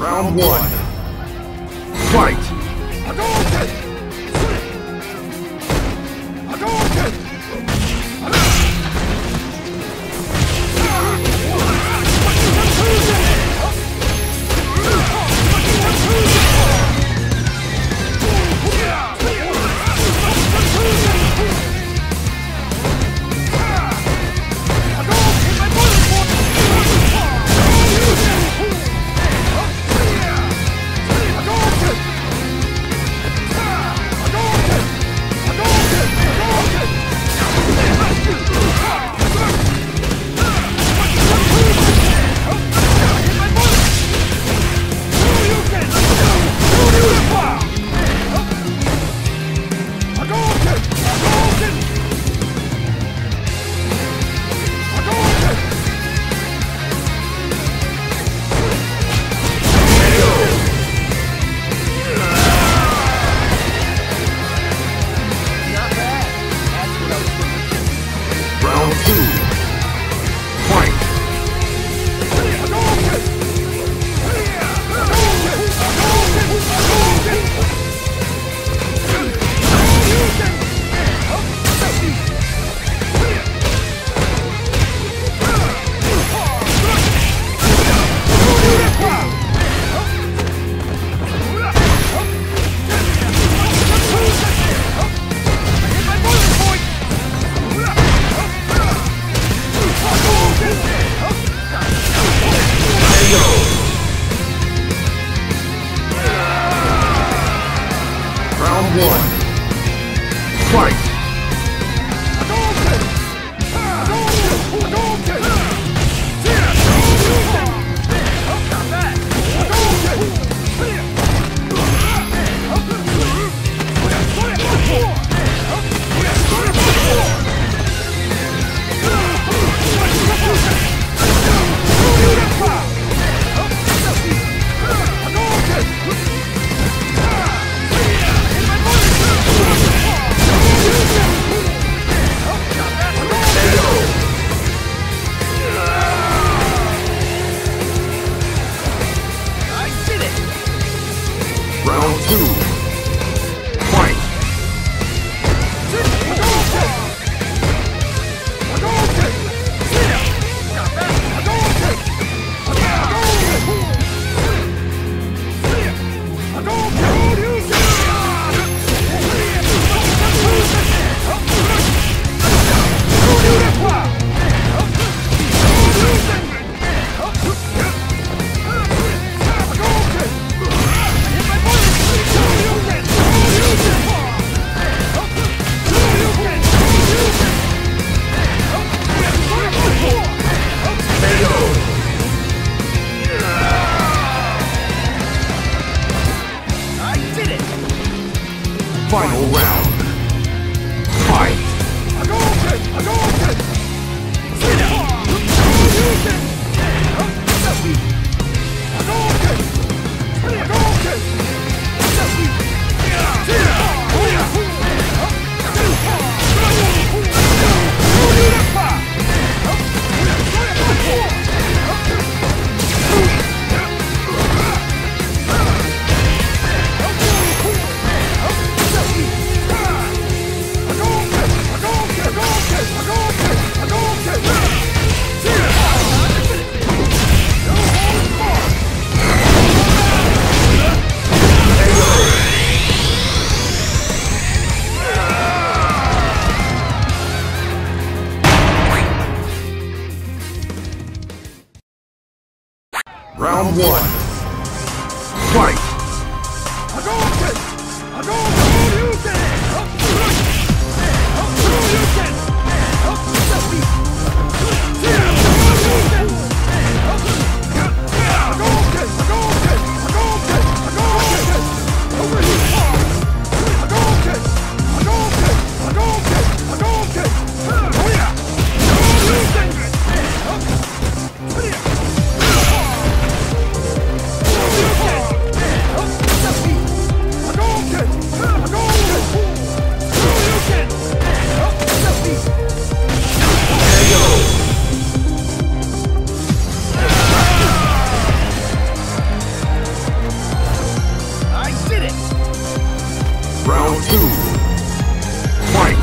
Round one. Fight! Final round. Fight! I don't care. Round 2. Fight!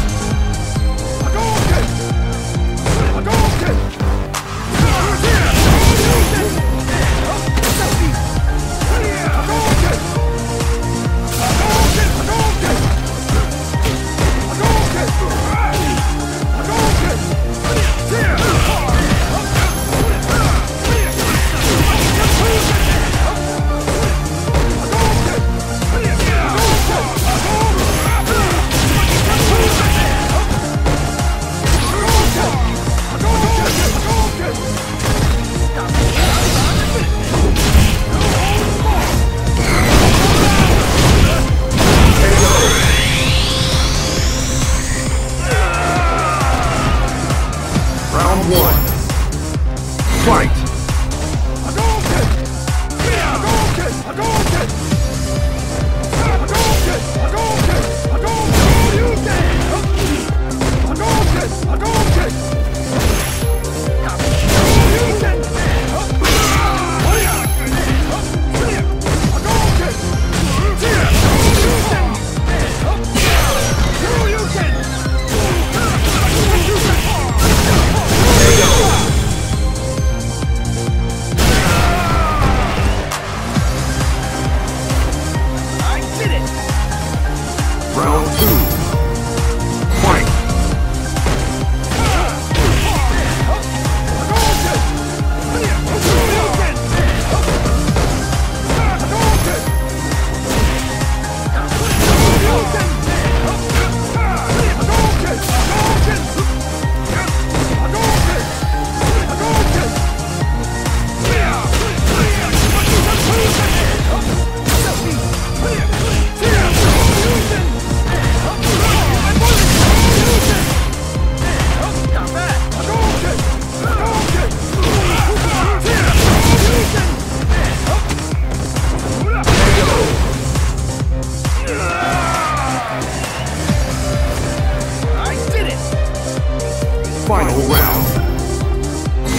Final round.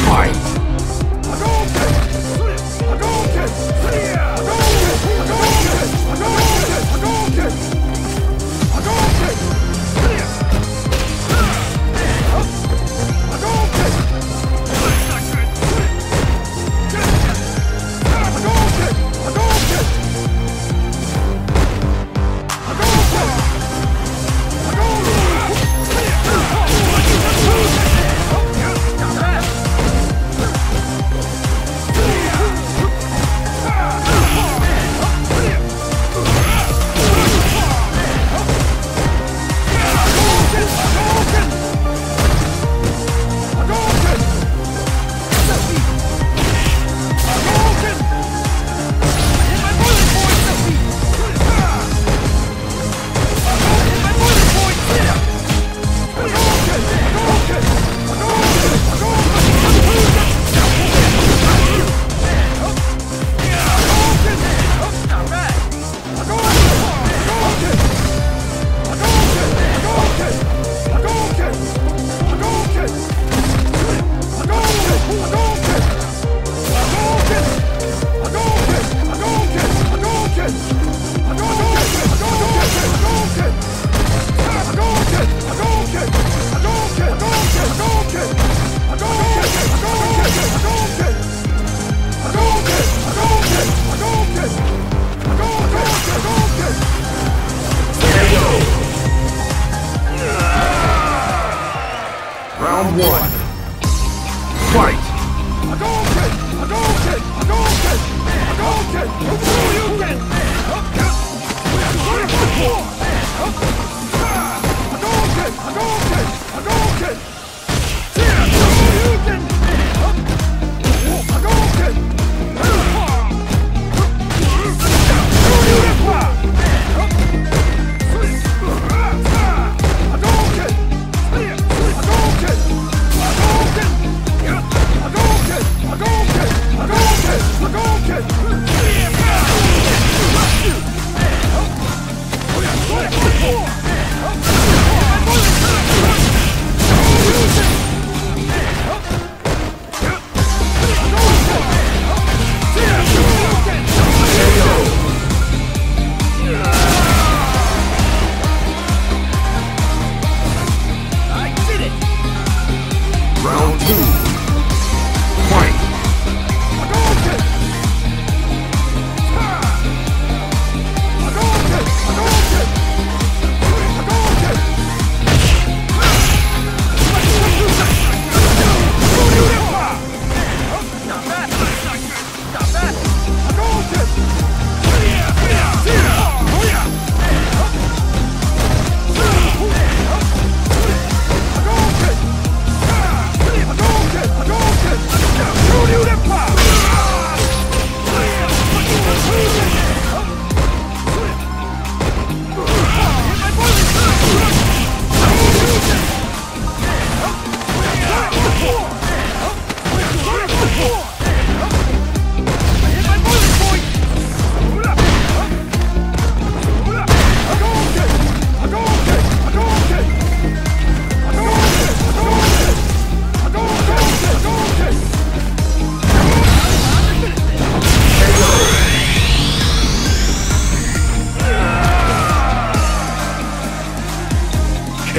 Fight! I don't get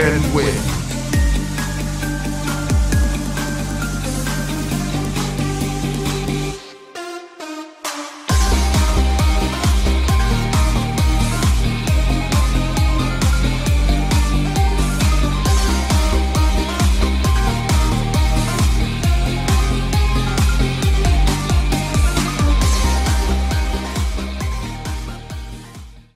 headed west.